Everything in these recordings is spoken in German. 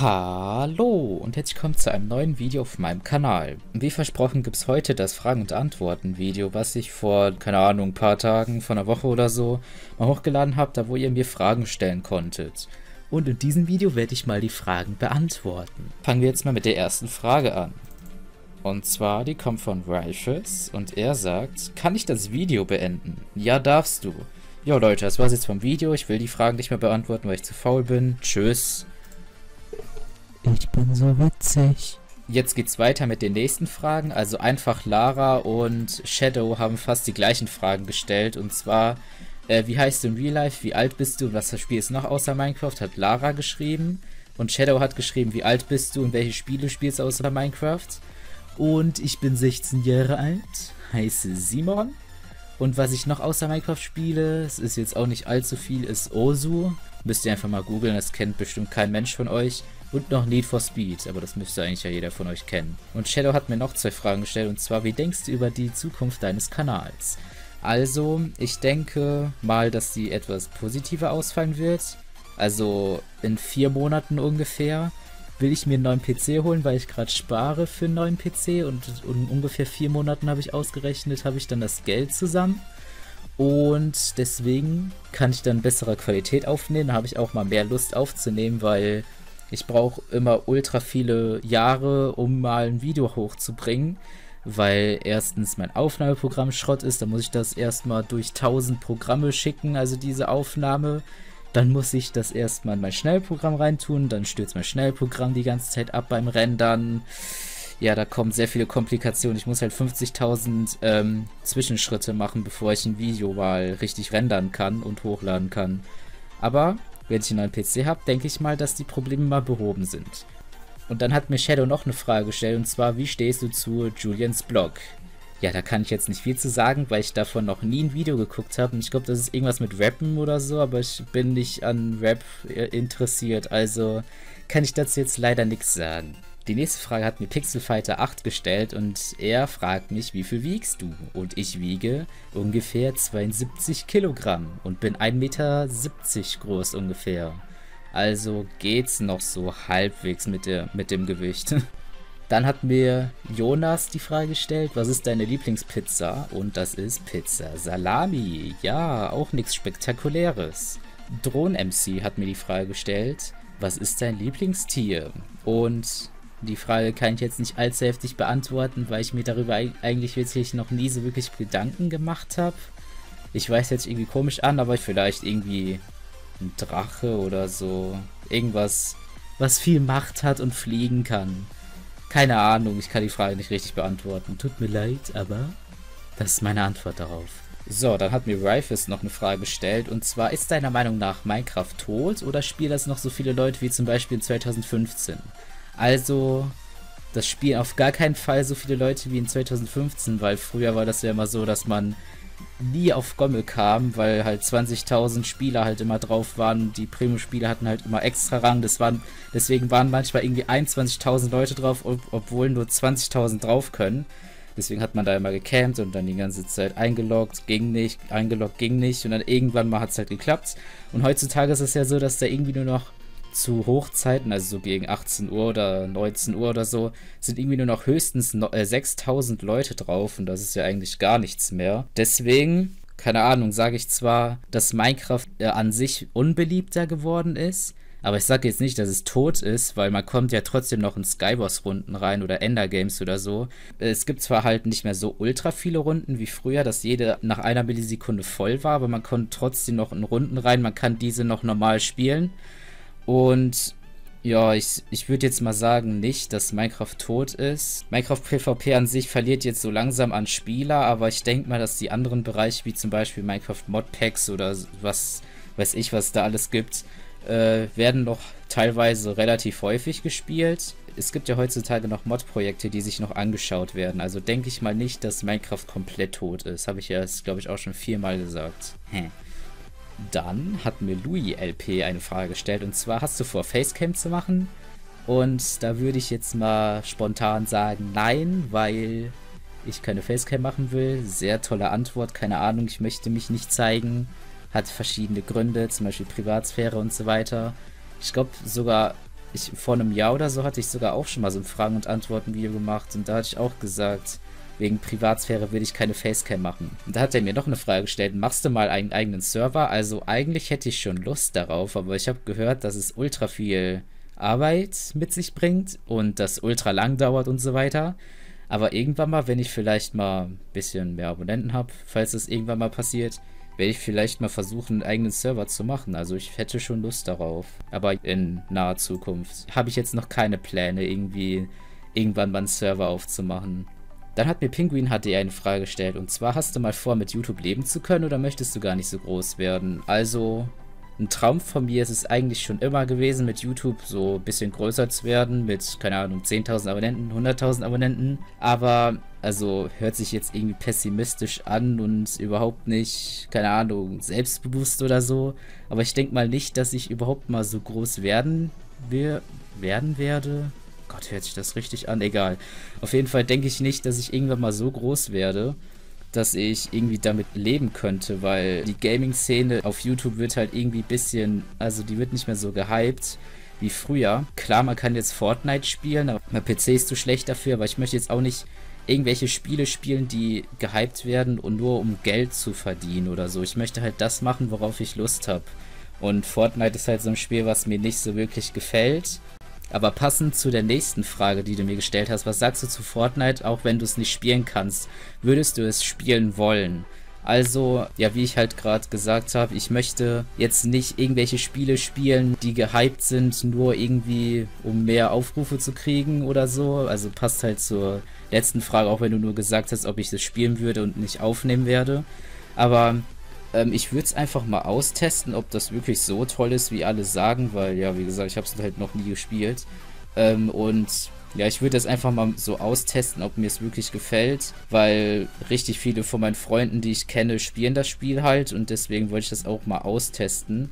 Hallo und herzlich willkommen zu einem neuen Video auf meinem Kanal. Wie versprochen gibt es heute das Fragen- und Antworten-Video, was ich vor, keine Ahnung, ein paar Tagen, vor einer Woche oder so, mal hochgeladen habe, da wo ihr mir Fragen stellen konntet. Und in diesem Video werde ich mal die Fragen beantworten. Fangen wir jetzt mal mit der ersten Frage an. Und zwar, die kommt von Ralfus und er sagt, kann ich das Video beenden? Ja, darfst du. Jo Leute, das war's jetzt vom Video. Ich will die Fragen nicht mehr beantworten, weil ich zu faul bin. Tschüss. Ich bin so witzig. Jetzt geht's weiter mit den nächsten Fragen. Also einfach Lara und Shadow haben fast die gleichen Fragen gestellt. Und zwar, wie heißt du in Real Life? Wie alt bist du? Und was für Spiel ist noch außer Minecraft? Hat Lara geschrieben. Und Shadow hat geschrieben, wie alt bist du und welche Spiele spielst du außer Minecraft? Und ich bin 16 Jahre alt, heiße Simon. Und was ich noch außer Minecraft spiele, es ist jetzt auch nicht allzu viel, ist Osu. Müsst ihr einfach mal googeln, das kennt bestimmt kein Mensch von euch. Und noch Need for Speed, aber das müsste eigentlich ja jeder von euch kennen. Und Shadow hat mir noch zwei Fragen gestellt, und zwar, wie denkst du über die Zukunft deines Kanals? Also, ich denke mal, dass die etwas positiver ausfallen wird. Also, in 4 Monaten ungefähr will ich mir einen neuen PC holen, weil ich gerade spare für einen neuen PC. Und in ungefähr 4 Monaten habe ich ausgerechnet, habe ich dann das Geld zusammen. Und deswegen kann ich dann bessere Qualität aufnehmen. Da habe ich auch mal mehr Lust aufzunehmen, weil ich brauche immer ultra viele Jahre, um mal ein Video hochzubringen, weil erstens mein Aufnahmeprogramm Schrott ist, dann muss ich das erstmal durch 1000 Programme schicken, also diese Aufnahme, dann muss ich das erstmal in mein Schnellprogramm reintun, dann stürzt mein Schnellprogramm die ganze Zeit ab beim Rendern. Ja, da kommen sehr viele Komplikationen. Ich muss halt 50.000 Zwischenschritte machen, bevor ich ein Video mal richtig rendern kann und hochladen kann. Aber wenn ich einen neuen PC habe, denke ich mal, dass die Probleme mal behoben sind. Und dann hat mir Shadow noch eine Frage gestellt, und zwar, wie stehst du zu Julians Blog? Ja, da kann ich jetzt nicht viel zu sagen, weil ich davon noch nie ein Video geguckt habe. Und ich glaube, das ist irgendwas mit Rappen oder so, aber ich bin nicht an Rap interessiert, also kann ich dazu jetzt leider nichts sagen. Die nächste Frage hat mir Pixelfighter8 gestellt und er fragt mich, wie viel wiegst du? Und ich wiege ungefähr 72 Kilogramm und bin 1,70 Meter groß ungefähr. Also geht's noch so halbwegs mit dem Gewicht. Dann hat mir Jonas die Frage gestellt, was ist deine Lieblingspizza? Und das ist Pizza Salami. Ja, auch nichts Spektakuläres. Dronen MC hat mir die Frage gestellt, was ist dein Lieblingstier? Und die Frage kann ich jetzt nicht allzu heftig beantworten, weil ich mir darüber eigentlich wirklich noch nie so wirklich Gedanken gemacht habe. Ich weiß jetzt irgendwie komisch an, aber vielleicht irgendwie ein Drache oder so. Irgendwas, was viel Macht hat und fliegen kann. Keine Ahnung, ich kann die Frage nicht richtig beantworten. Tut mir leid, aber das ist meine Antwort darauf. So, dann hat mir Rifus noch eine Frage gestellt, und zwar, ist deiner Meinung nach Minecraft tot oder spielen das noch so viele Leute wie zum Beispiel in 2015? Also, das spielen auf gar keinen Fall so viele Leute wie in 2015, weil früher war das ja immer so, dass man nie auf Gommel kam, weil halt 20.000 Spieler halt immer drauf waren, die Premium-Spieler hatten halt immer extra Rang, deswegen waren manchmal irgendwie 21.000 Leute drauf, obwohl nur 20.000 drauf können. Deswegen hat man da immer gecampt und dann die ganze Zeit eingeloggt, ging nicht, eingeloggt, ging nicht und dann irgendwann mal hat es halt geklappt. Und heutzutage ist es ja so, dass da irgendwie nur noch zu Hochzeiten, also so gegen 18 Uhr oder 19 Uhr oder so, sind irgendwie nur noch höchstens 6.000 Leute drauf und das ist ja eigentlich gar nichts mehr. Deswegen, keine Ahnung, sage ich zwar, dass Minecraft an sich unbeliebter geworden ist, aber ich sage jetzt nicht, dass es tot ist, weil man kommt ja trotzdem noch in Skyboss-Runden rein oder Endergames oder so. Es gibt zwar halt nicht mehr so ultra viele Runden wie früher, dass jede nach einer Millisekunde voll war, aber man kommt trotzdem noch in Runden rein, man kann diese noch normal spielen. Und ja, ich würde jetzt mal sagen nicht, dass Minecraft tot ist. Minecraft PvP an sich verliert jetzt so langsam an Spieler, aber ich denke mal, dass die anderen Bereiche, wie zum Beispiel Minecraft Modpacks oder was weiß ich, was da alles gibt, werden noch teilweise relativ häufig gespielt. Es gibt ja heutzutage noch Mod-Projekte, die sich noch angeschaut werden. Also denke ich mal nicht, dass Minecraft komplett tot ist. Habe ich ja, glaube ich, auch schon 4-mal gesagt. Dann hat mir Louis LP eine Frage gestellt, und zwar, hast du vor, Facecam zu machen? Und da würde ich jetzt mal spontan sagen, nein, weil ich keine Facecam machen will. Sehr tolle Antwort, keine Ahnung, ich möchte mich nicht zeigen. Hat verschiedene Gründe, zum Beispiel Privatsphäre und so weiter. Ich glaube sogar, Ich, vor einem Jahr oder so hatte ich sogar auch schon mal so ein Fragen- und Antworten-Video gemacht und da hatte ich auch gesagt, wegen Privatsphäre will ich keine Facecam machen. Und da hat er mir noch eine Frage gestellt, machst du mal einen eigenen Server? Also eigentlich hätte ich schon Lust darauf, aber ich habe gehört, dass es ultra viel Arbeit mit sich bringt und das ultra lang dauert und so weiter. Aber irgendwann mal, wenn ich vielleicht mal ein bisschen mehr Abonnenten habe, falls das irgendwann mal passiert, werde ich vielleicht mal versuchen, einen eigenen Server zu machen. Also ich hätte schon Lust darauf. Aber in naher Zukunft habe ich jetzt noch keine Pläne, irgendwie irgendwann mal einen Server aufzumachen. Dann hat mir Pinguin HD eine Frage gestellt. Und zwar, hast du mal vor, mit YouTube leben zu können oder möchtest du gar nicht so groß werden? Also, ein Traum von mir ist es eigentlich schon immer gewesen, mit YouTube so ein bisschen größer zu werden. Mit, keine Ahnung, 10.000 Abonnenten, 100.000 Abonnenten. Aber... also hört sich jetzt irgendwie pessimistisch an und überhaupt nicht, keine Ahnung, selbstbewusst oder so. Aber ich denke mal nicht, dass ich überhaupt mal so groß werden werde. Gott, hört sich das richtig an? Egal. Auf jeden Fall denke ich nicht, dass ich irgendwann mal so groß werde, dass ich irgendwie damit leben könnte, weil die Gaming-Szene auf YouTube wird halt irgendwie ein bisschen, also die wird nicht mehr so gehypt wie früher. Klar, man kann jetzt Fortnite spielen, aber mein PC ist zu schlecht dafür, aber ich möchte jetzt auch nicht irgendwelche Spiele spielen, die gehypt werden und nur um Geld zu verdienen oder so. Ich möchte halt das machen, worauf ich Lust habe. Und Fortnite ist halt so ein Spiel, was mir nicht so wirklich gefällt. Aber passend zu der nächsten Frage, die du mir gestellt hast, was sagst du zu Fortnite, auch wenn du es nicht spielen kannst? Würdest du es spielen wollen? Also, ja, wie ich halt gerade gesagt habe, ich möchte jetzt nicht irgendwelche Spiele spielen, die gehypt sind, nur irgendwie, um mehr Aufrufe zu kriegen oder so. Also passt halt zur letzten Frage, auch wenn du nur gesagt hast, ob ich das spielen würde und nicht aufnehmen werde. Aber ich würde es einfach mal austesten, ob das wirklich so toll ist, wie alle sagen, weil, ja, wie gesagt, ich habe es halt noch nie gespielt. Und... ja, ich würde das einfach mal so austesten, ob mir es wirklich gefällt, weil richtig viele von meinen Freunden, die ich kenne, spielen das Spiel halt und deswegen wollte ich das auch mal austesten.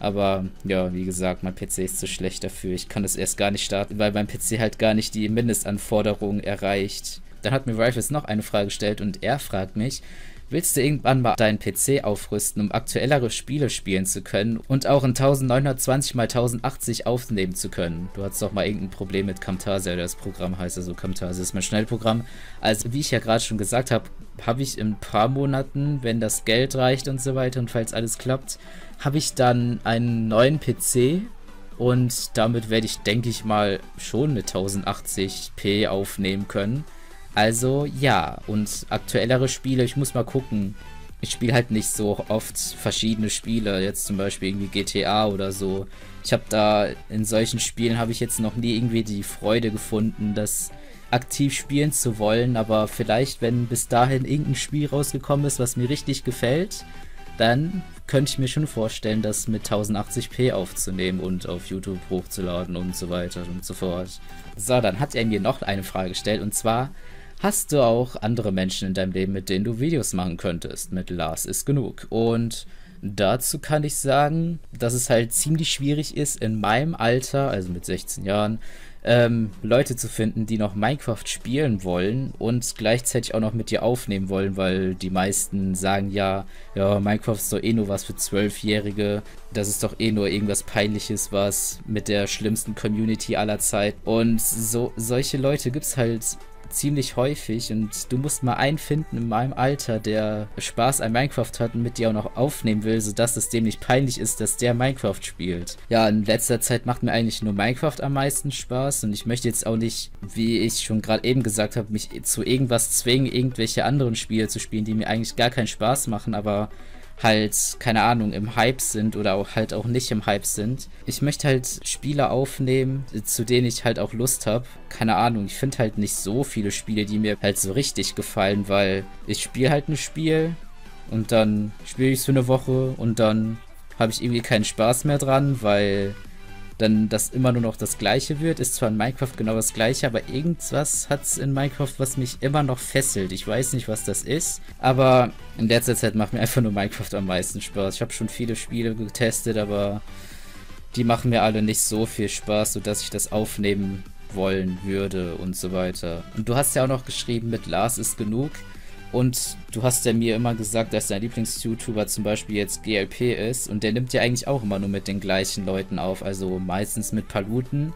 Aber ja, wie gesagt, mein PC ist zu schlecht dafür. Ich kann das erst gar nicht starten, weil mein PC halt gar nicht die Mindestanforderungen erreicht. Dann hat mir Rifus noch eine Frage gestellt und er fragt mich, willst du irgendwann mal deinen PC aufrüsten, um aktuellere Spiele spielen zu können und auch in 1920x1080 aufnehmen zu können? Du hattest doch mal irgendein Problem mit Camtasia, das Programm heißt also Camtasia, ist mein Schnellprogramm. Also wie ich ja gerade schon gesagt habe, habe ich in ein paar Monaten, wenn das Geld reicht und so weiter und falls alles klappt, habe ich dann einen neuen PC und damit werde ich, denke ich mal, schon mit 1080p aufnehmen können. Also ja, und aktuellere Spiele, ich muss mal gucken. Ich spiele halt nicht so oft verschiedene Spiele, jetzt zum Beispiel irgendwie GTA oder so. Ich habe da, in solchen Spielen habe ich jetzt noch nie irgendwie die Freude gefunden, das aktiv spielen zu wollen. Aber vielleicht, wenn bis dahin irgendein Spiel rausgekommen ist, was mir richtig gefällt, dann könnte ich mir schon vorstellen, das mit 1080p aufzunehmen und auf YouTube hochzuladen und so weiter und so fort. So, dann hat er mir noch eine Frage gestellt und zwar... hast du auch andere Menschen in deinem Leben, mit denen du Videos machen könntest? Mit Lars ist genug. Und dazu kann ich sagen, dass es halt ziemlich schwierig ist, in meinem Alter, also mit 16 Jahren, Leute zu finden, die noch Minecraft spielen wollen und gleichzeitig auch noch mit dir aufnehmen wollen, weil die meisten sagen ja, Minecraft ist doch eh nur was für 12-Jährige, das ist doch eh nur irgendwas Peinliches, was mit der schlimmsten Community aller Zeit. Und solche Leute gibt's halt ziemlich häufig und du musst mal einen finden in meinem Alter, der Spaß an Minecraft hat und mit dir auch noch aufnehmen will, sodass es dem nicht peinlich ist, dass der Minecraft spielt. Ja, in letzter Zeit macht mir eigentlich nur Minecraft am meisten Spaß und ich möchte jetzt auch nicht, wie ich schon gerade eben gesagt habe, mich zu irgendwas zwingen, irgendwelche anderen Spiele zu spielen, die mir eigentlich gar keinen Spaß machen, aber halt, keine Ahnung, im Hype sind oder auch halt auch nicht im Hype sind. Ich möchte halt Spiele aufnehmen, zu denen ich halt auch Lust habe. Keine Ahnung, ich finde halt nicht so viele Spiele, die mir halt so richtig gefallen, weil ich spiele halt ein Spiel und dann spiele ich es für eine Woche und dann habe ich irgendwie keinen Spaß mehr dran, weil dann das immer nur noch das Gleiche wird. Ist zwar in Minecraft genau das Gleiche, aber irgendwas hat es in Minecraft, was mich immer noch fesselt. Ich weiß nicht, was das ist, aber in letzter Zeit macht mir einfach nur Minecraft am meisten Spaß. Ich habe schon viele Spiele getestet, aber die machen mir alle nicht so viel Spaß, sodass ich das aufnehmen wollen würde und so weiter. Und du hast ja auch noch geschrieben, mit Lars ist genug. Und du hast ja mir immer gesagt, dass dein Lieblings-YouTuber zum Beispiel jetzt GLP ist. Und der nimmt ja eigentlich auch immer nur mit den gleichen Leuten auf. Also meistens mit Paluten.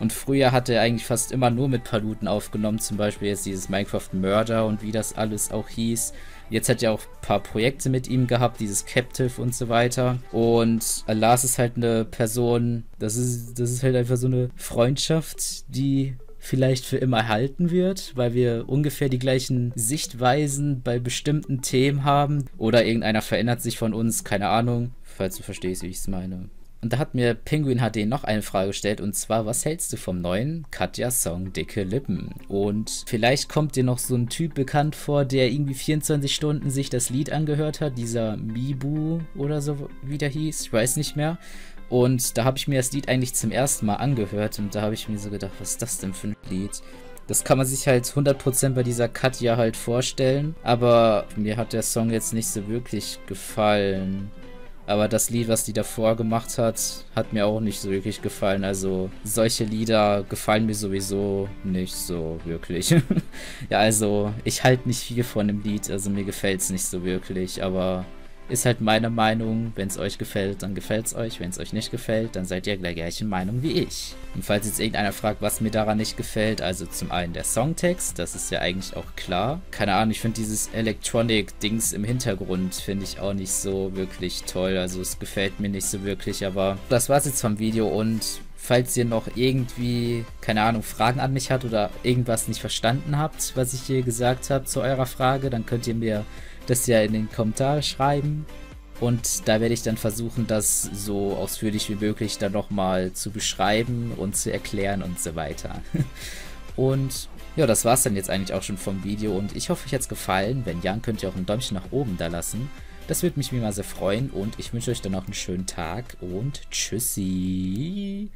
Und früher hat er eigentlich fast immer nur mit Paluten aufgenommen. Zum Beispiel jetzt dieses Minecraft Murder und wie das alles auch hieß. Jetzt hat er auch ein paar Projekte mit ihm gehabt, dieses Captive und so weiter. Und Lars ist halt eine Person, das ist halt einfach so eine Freundschaft, die vielleicht für immer halten wird, weil wir ungefähr die gleichen Sichtweisen bei bestimmten Themen haben. Oder irgendeiner verändert sich von uns, keine Ahnung, falls du verstehst, wie ich es meine. Und da hat mir Pinguin HD noch eine Frage gestellt, und zwar, was hältst du vom neuen Katja-Song Dicke Lippen? Und vielleicht kommt dir noch so ein Typ bekannt vor, der irgendwie 24 Stunden sich das Lied angehört hat, dieser Mibu oder so, wie der hieß, ich weiß nicht mehr. Und da habe ich mir das Lied eigentlich zum ersten Mal angehört und da habe ich mir so gedacht, was ist das denn für ein Lied? Das kann man sich halt 100% bei dieser Katja halt vorstellen, aber mir hat der Song jetzt nicht so wirklich gefallen. Aber das Lied, was die davor gemacht hat, hat mir auch nicht so wirklich gefallen. Also solche Lieder gefallen mir sowieso nicht so wirklich. Ja, also ich halte nicht viel von dem Lied, also mir gefällt es nicht so wirklich. Aber ist halt meine Meinung, wenn es euch gefällt, dann gefällt es euch. Wenn es euch nicht gefällt, dann seid ihr der gleichen Meinung wie ich. Und falls jetzt irgendeiner fragt, was mir daran nicht gefällt, also zum einen der Songtext, das ist ja eigentlich auch klar. Keine Ahnung, ich finde dieses Electronic-Dings im Hintergrund, finde ich auch nicht so wirklich toll. Also es gefällt mir nicht so wirklich, aber das war's jetzt vom Video und falls ihr noch irgendwie, keine Ahnung, Fragen an mich habt oder irgendwas nicht verstanden habt, was ich hier gesagt habe zu eurer Frage, dann könnt ihr mir das ja in den Kommentar schreiben. Und da werde ich dann versuchen, das so ausführlich wie möglich dann nochmal zu beschreiben und zu erklären und so weiter. Und ja, das war's dann jetzt eigentlich auch schon vom Video und ich hoffe, euch hat's gefallen. Wenn ja, könnt ihr auch ein Däumchen nach oben da lassen. Das würde mich mal sehr freuen und ich wünsche euch dann noch einen schönen Tag und tschüssi.